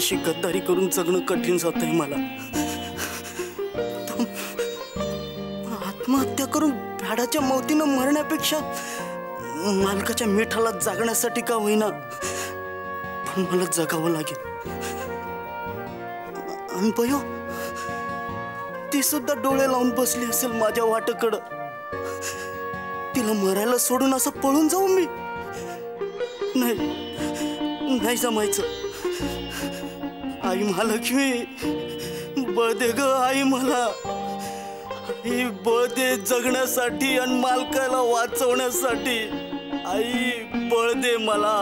कशी गद्दारी करून जगणं कठीण जात आहे मला। आत्महत्या करून भाड्याच्या मौतीने मरण्यापेक्षा मालकाच्या मिठाला जागण्यासाठी का होईना पण मला जगावं लागेल। अनपयो ती सुद्धा डोळे लावून बसली असेल माझ्या वाटेकडे। तिला मरायला सोडून असं पळून जाऊ मी? नाही नाही जमायचं। आई महालक्ष्मी बळ दे ग आई, मला आई बळ दे जगण्यासाठी आणि मालकाला वाचवण्यासाठी। आई बळ दे मला।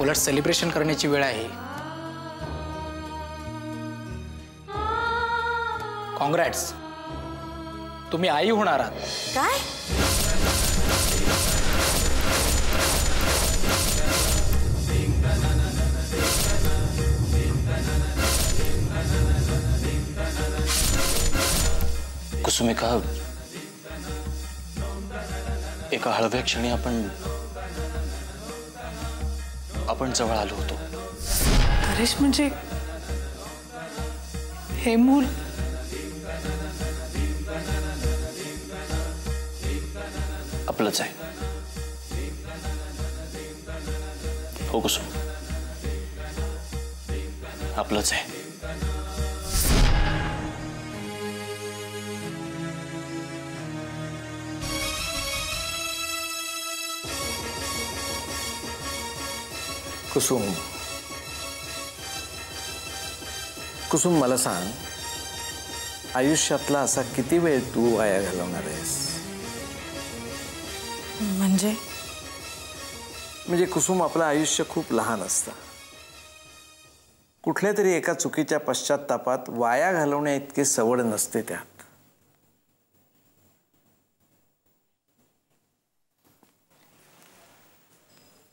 उलट सेलिब्रेशन करण्याची वेळ आहे। कॉंग्रॅट्स, तुम्ही आई होणार आहात। काय? कुसुमिका, एका हळव्या क्षणी आपण जवळ आलो होतो। नरेश म्हणजे हे मूल आपलंच आहे हो कुसुम, आपलंच आहे। कुसुम, कुसुम मला सांग, आयुष्यातला असा किती वेळ तू वाया घालवणार आहेस? म्हणजे म्हणजे कुसुम, आपलं आयुष्य खूप लहान असतं। कुठल्या तरी एका चुकीच्या पश्चातापात वाया घालवण्या इतकी सवड नसते त्यात।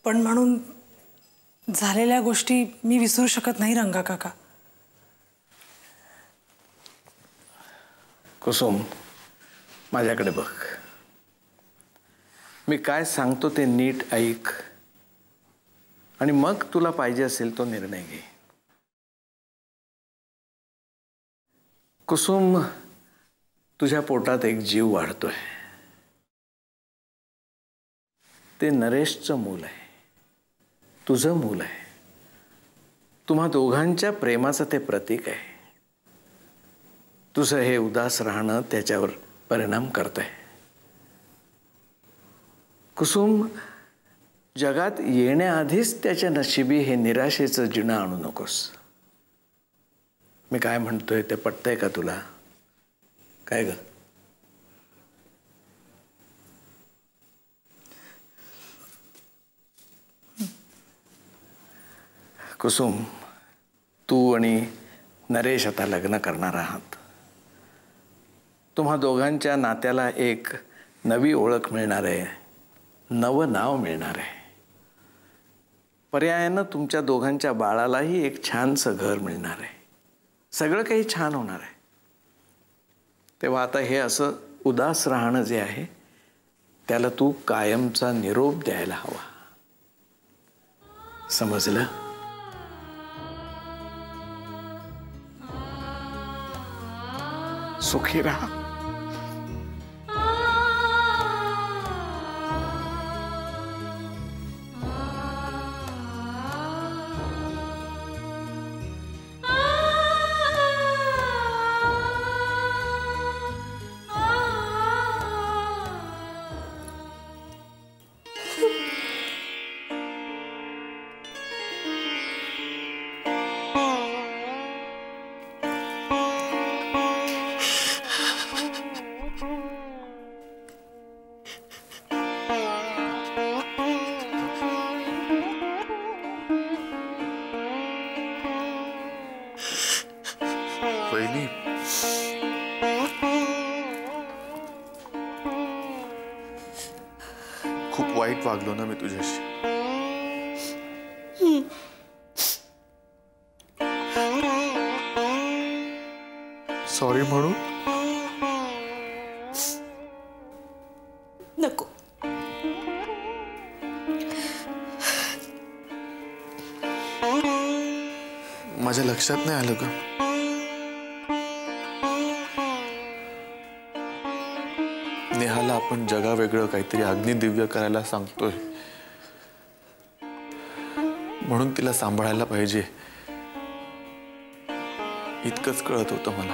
पण म्हणून झालेल्या गोष्टी मी विसरू शकत नाही रंगा काका। कुसुम, माझ्याकडे बघ, मी काय सांगतो ते नीट ऐक आणि मग तुला पाहिजे असेल तो निर्णय घे। कुसुम, तुझ्या पोटात एक जीव वाढतोय, ते नरेशचं मूल आहे, तुझं मूल आहे। तुम्हा दोघांच्या प्रेमाचं ते प्रतीक आहे। तुझं हे उदास राहणं त्याच्यावर परिणाम करतंय। कुसुम, जगात येण्याआधीच त्याच्या नशिबी हे निराशेचं जिणं आणू नकोस। मी काय म्हणतोय ते पटतंय का तुला? काय ग? कुसुम, तू आणि नरेश आता लग्न करणार आहात। तुम्हा दोघांच्या नात्याला एक नवी ओळख मिळणार आहे, नवं नाव मिळणार आहे। पर्यायानं तुमच्या दोघांच्या बाळालाही एक छानसं घर मिळणार आहे। सगळं काही छान होणार आहे। तेव्हा आता हे असं उदास राहणं जे आहे त्याला तू कायमचा निरोप द्यायला हवा। समजलं? सुखी रहा। 回力，खूप वाईट वागलो ना मी तुझ्याशी। सॉरी म्हणू नको। माझ्या लक्षात नाही आलं ग। नेहाला आपण जगावेगळं काहीतरी अग्निदिव्य करायला सांगतोय म्हणून तिला सांभाळायला पाहिजे इतकंच कळत होतं मला।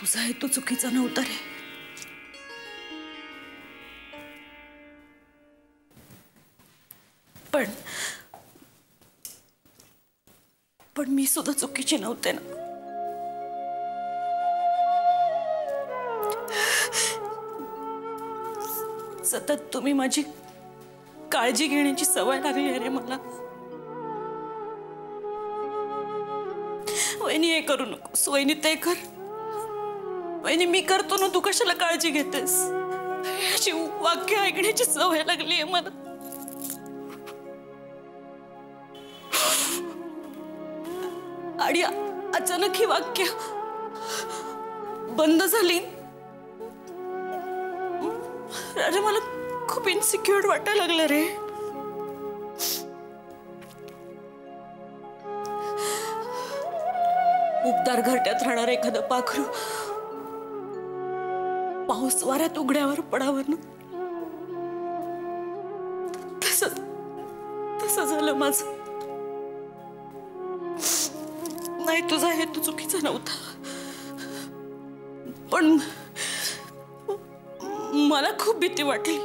तुझा हेतू चुकीचा नव्हता रे। पण मी सुद्धा चुकीची नव्हते ना। सतत तुम्ही माझी काळजी घेण्याची सवय लागली आहे रे मला। वहिनी हे करू नकोस, वहिनी ते कर, वहिनी मी करतो ना, तू कशाला काळजी घेतेस, अशी वाक्य ऐकण्याची सवय लागली आहे मला। आणि अचानक ही वाक्य बंद झाली। अरे मला खूप इनसिक्युअर वाटायला लागलं रे। उबदार घरट्यात राहणार एखादं पाखरू पाऊस वाऱ्यात उघड्यावर पडावर ना, तसं झालं माझं। नाही तुझा हेतू चुकीचा नव्हता, पण मला खूप भीती वाटली।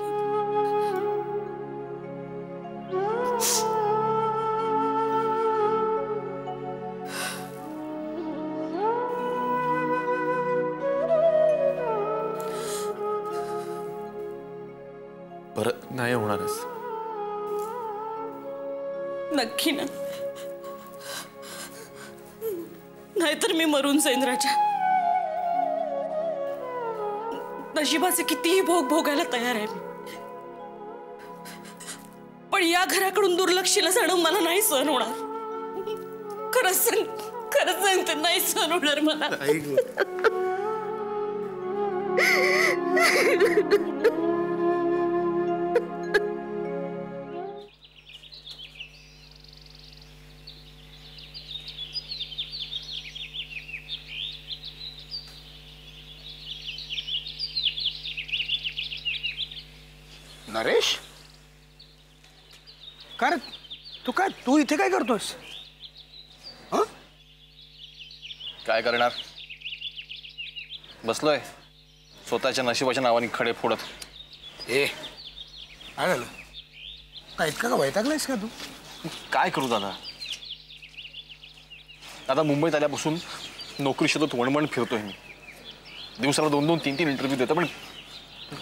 परत नाही होणारच नक्की ना, नाहीतर मी मरून जाईन राजा। नशिबाचे कितीही भोग भोगायला तयार आहे मी, पण या घराकडून दुर्लक्षिला जाणं मला नाही सहन होणार। खरंच सांगते, नाही सहन होणार मला। नरेश, का रे तू इथे काय करतोस? काय करणार, बसलोय स्वतःच्या नशिबाच्या नावाने खडे फोडत। ए काय झालं, काय इतका का वैतागलायस का तू? काय करू दादा, दादा मुंबईत आल्यापासून नोकरी शोधत वणवण फिरतोय मी। दिवसाला 2-2, 3-3 इंटरव्ह्यू देतो, पण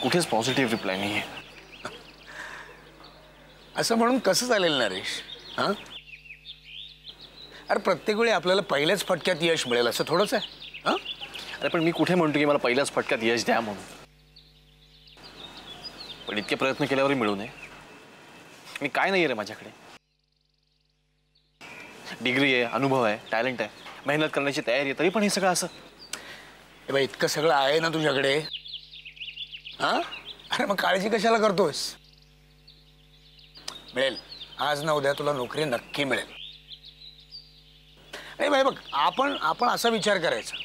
कुठेच पॉझिटिव्ह रिप्लाय नाही आहे। असं म्हणून कसं चालेल नरेश? हां अरे प्रत्येक वेळी आपल्याला पहिल्याच फटक्यात यश मिळेल असं थोडंच आहे। हां अरे पण मी कुठे म्हणतो की मला पहिल्याच फटक्यात यश द्या म्हणून, पण इतके प्रयत्न केल्यावरही मिळू नये। मी काय नाही रे, माझ्याकडे डिग्री आहे, अनुभव आहे, टॅलेंट आहे, मेहनत करण्याची तयारी आहे, तरी पण हे सगळं असं। ए बाई इतकं सगळं आहे ना तुझ्याकडे, हां अरे मग काळजी कशाला करतोस? मिळेल, आज ना उद्या तुला नोकरी नक्की मिळेल। नाही भाई बघ, आपण असा विचार करायचा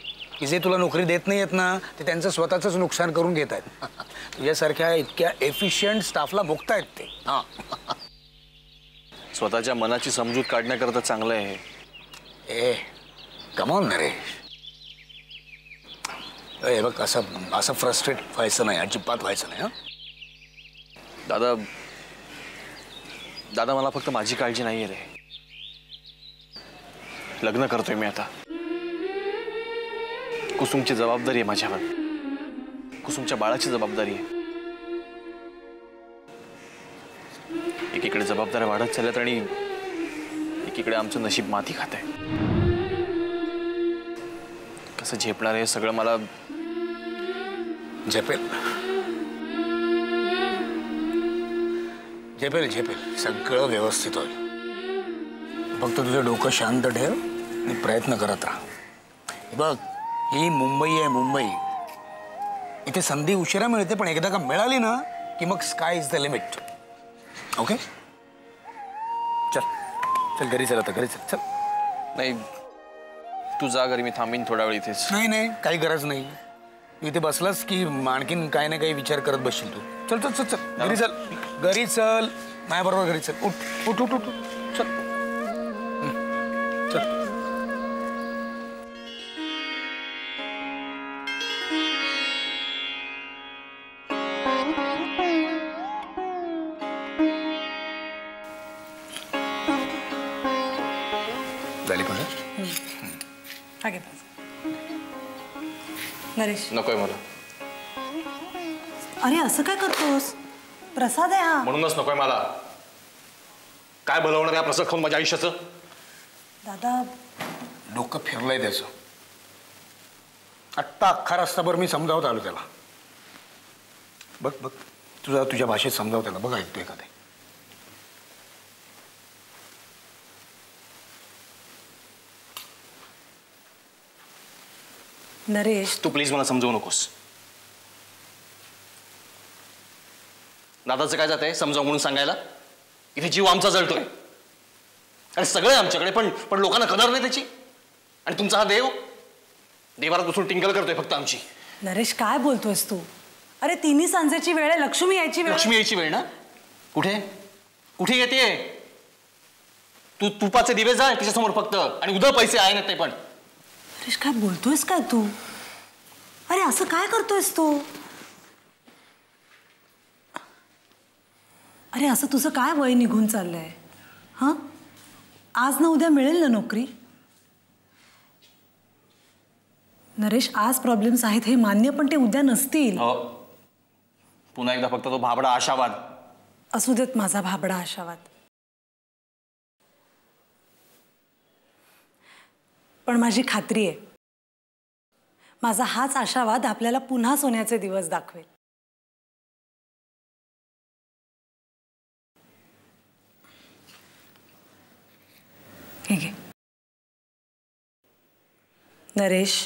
की जे तुला नोकरी देत नाही आहेत ना ते त्यांचं स्वतःचंच नुकसान करून घेत आहेत. तुझ्यासारख्या इतक्या एफिशियंट स्टाफला भोगत आहेत ते. हां स्वतःच्या मनाची समजूत काढण्याकरता चांगलं आहे. ए कम ऑन नरेश, अरे बघ असं असं फ्रस्ट्रेट व्हायचं नाही, अजिबात व्हायचं नाही. हां दादा, दादा मला फक्त माझी काळजी नाही आहे रे. लग्न करतोय मी आता. कुसुमची जबाबदारी आहे माझ्यावर, कुसुमच्या बाळाची जबाबदारी आहे. एकीकडे जबाबदाऱ्या वाढत चालल्यात आणि एकीकडे आमचं नशीब माती खात आहे. कसं झेपणार हे सगळं? मला झेपेल झेपेल झेपेल, सगळं व्यवस्थित होईल. फक्त तुझं डोकं शांत ठेव आणि प्रयत्न करत राहा. बघ ही मुंबई आहे, मुंबई इथे संधी उशिरा मिळते पण एकदा का मिळाली ना की मग sky is the limit. Okay चल चल घरी चल आता, घरी चल चल. नाही तू जा घरी, मी थांबीन थोडा वेळ इथेच. नाही नाही काही गरज नाही, इथे बसलास की आणखीन काही ना काही विचार करत बसशील तू. चल चल चल चल घरी चल, घरी चल माझ्याबरोबर घरी चल. उठ उठ उठ उठ चल. नरेश नकोय मला. अरे असं काय करतोस? प्रसाद आहे हा. म्हणूनच नकोय मला. काय भलवणार या प्रसाद खाऊन माझ्या आयुष्याचं? दादा डोकं फिरलंय त्याचं. आत्ता अख्खा रस्ताभर मी समजावत आलो त्याला. बघ बघ तुझा तुझ्या भाषेत समजावत त्याला. बघ ऐकतोय का ते? नरेश तू प्लीज मला समजवू नकोस. दादाचं काय जात आहे समजावून म्हणून सांगायला? इथे जीव आमचा जळतोय. अरे सगळे आमच्याकडे पण पण लोकांना कदर नाही त्याची. आणि तुमचा हा देव देवाला बसून टिंगल करतोय फक्त आमची. नरेश काय बोलतोयस तू? अरे तिन्ही सांजेची वेळ आहे, लक्ष्मी यायची वेळ. लक्ष्मी यायची वेळ ना? कुठे कुठे येते तू? तुपाचे दिवे जाय तिच्यासमोर फक्त, आणि उद्या पैसे आहे ना ते पण. नरेश काय बोलतोयस काय तू? अरे असं काय करतोयस तू? अरे असं तुझं काय वय निघून चाललंय? हां आज ना उद्या मिळेल ना नोकरी. नरेश आज प्रॉब्लेम्स आहेत हे मान्य, पण ते उद्या नसतील. पुन्हा एकदा फक्त तो भाबडा आशावाद. असू देत माझा भाबडा आशावाद, पण माझी खात्री आहे माझा हाच आशावाद आपल्याला पुन्हा सोन्याचे दिवस दाखवेल. ठीक आहे नरेश,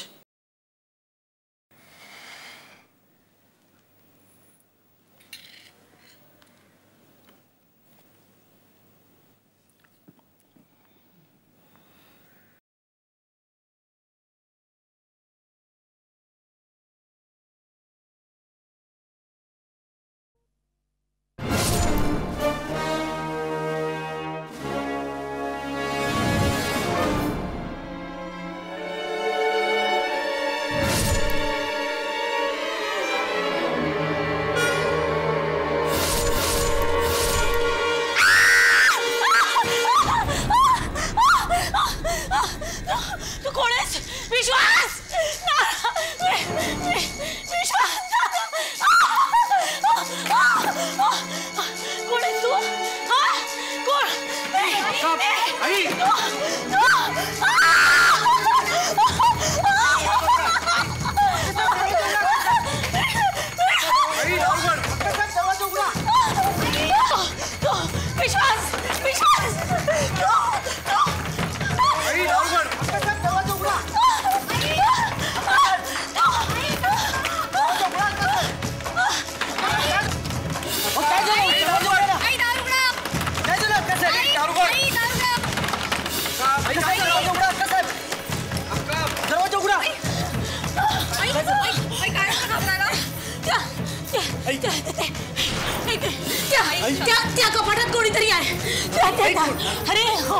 का फटक कोणी तरी आहे. अरे हो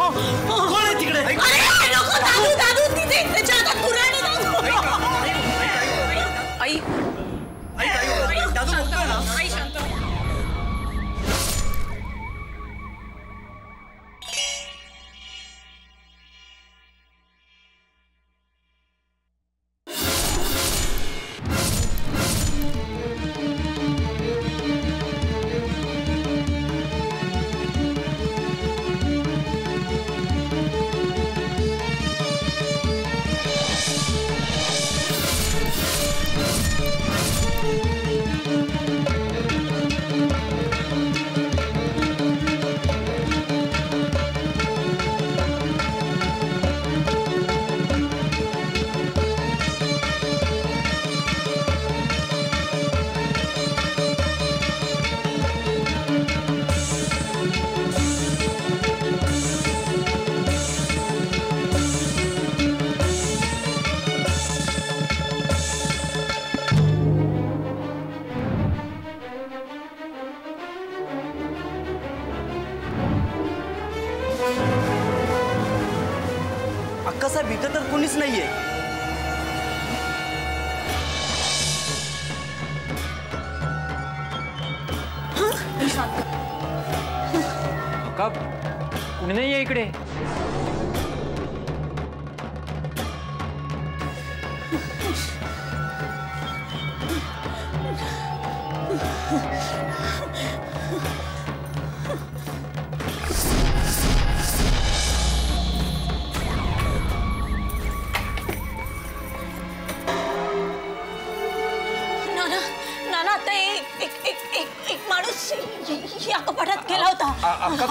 कोण आहे तिकडे? अरे नको दादू, दादू तिथे जातात पुराणे दादू. आई आई आई दादू बोलतोय ना. आई शांत.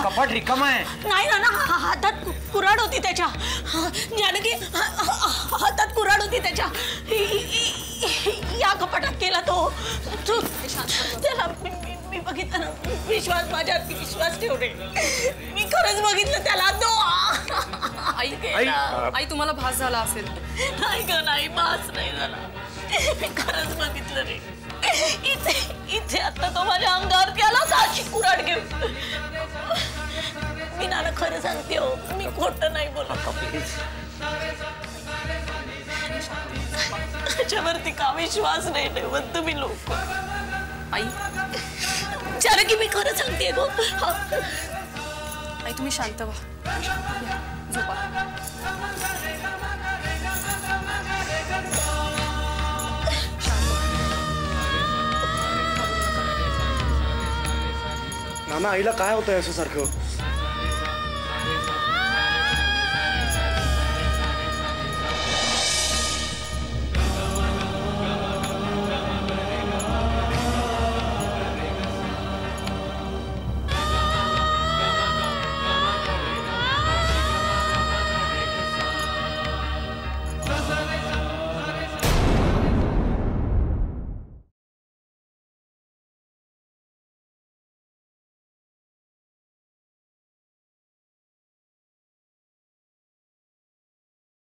कपाट रिकामा आहे. नाही ना ना हातात कुराड होती त्याच्या. जानकी हातात कुराड होती त्याच्या. या कपाटात केला तो. त्याला मी बघितलं ना. विश्वास माझ्या विश्वास ठेवणे मी खरंच बघितलं त्याला तो. आई आई तुम्हाला भास झाला असेल. नाही ग नाही भास नाही झाला. मी खरंच बघितलं रे. इथे इथे आता तो माझ्या अंगावर त्याला साची कुराड घेऊन. मी नाना खरं सांगते हो. मी खोटं नाही बोलत. प्लीज त्याच्यावरती का विश्वास नाही ठेवत तुम्ही लोक. आई जानकी मी खरं सांगते गो. आई तुम्ही शांत व्हा. झोपा. नाना आईला काय होतंय असं सारखं?